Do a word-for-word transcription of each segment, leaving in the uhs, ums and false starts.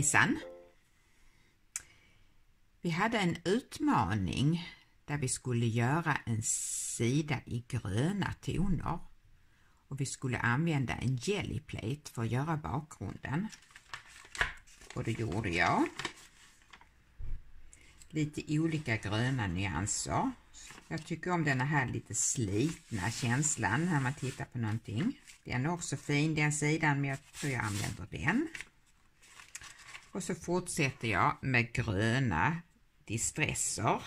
hejsan! Vi hade en utmaning där vi skulle göra en sida i gröna toner och vi skulle använda en gelliplate för att göra bakgrunden. Och det gjorde jag. Lite olika gröna nyanser. Jag tycker om den här lite slitna känslan när man tittar på någonting. Den är också fin den sidan, men jag tror jag använder den. Och så fortsätter jag med gröna distresser.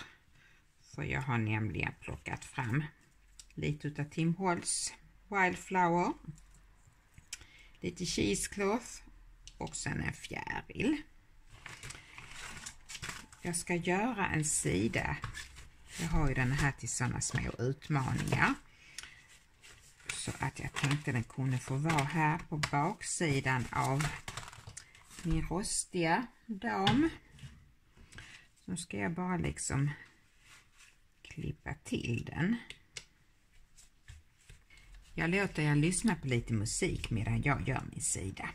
För jag har nämligen plockat fram lite utav Tim Holtz Wildflower. Lite cheesecloth och sen en fjäril. Jag ska göra en sida. Jag har ju den här till sådana små utmaningar. Så att jag tänkte den kunde få vara här på baksidan av min rostiga dam. Så ska jag bara liksom klippa till den. Jag låter jag lyssna på lite musik medan jag gör min sida.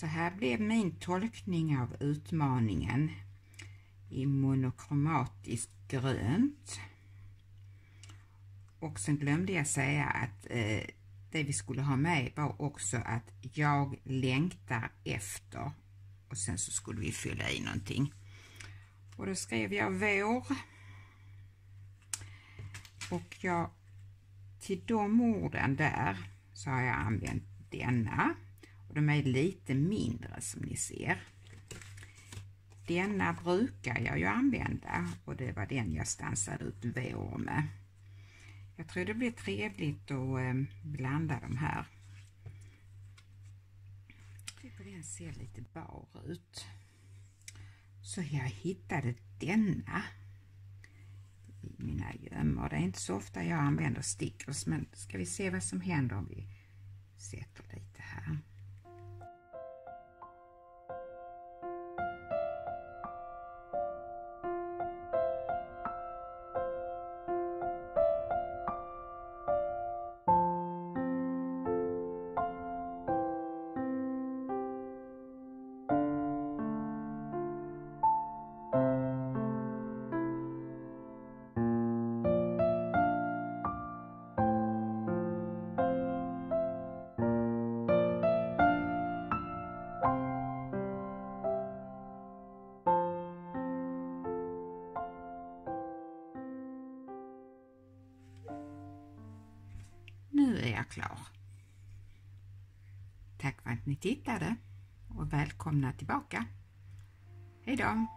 Så här blev min tolkning av utmaningen i monokromatiskt grönt. Och sen glömde jag säga att eh, det vi skulle ha med var också att jag längtar efter. Och sen så skulle vi fylla i någonting. Och då skrev jag vår. Och jag, till de orden där så har jag använt denna. Och de är lite mindre som ni ser. Denna brukar jag ju använda. Och det var den jag stansade ut vår med. Jag tror det blir trevligt att eh, blanda de här. Jag tycker den ser lite bar ut. Så jag hittade denna i mina gömmor. Det är inte så ofta jag använder stickers, men ska vi se vad som händer om vi sätter lite här. Klar. Tack för att ni tittade och välkomna tillbaka. Hej då!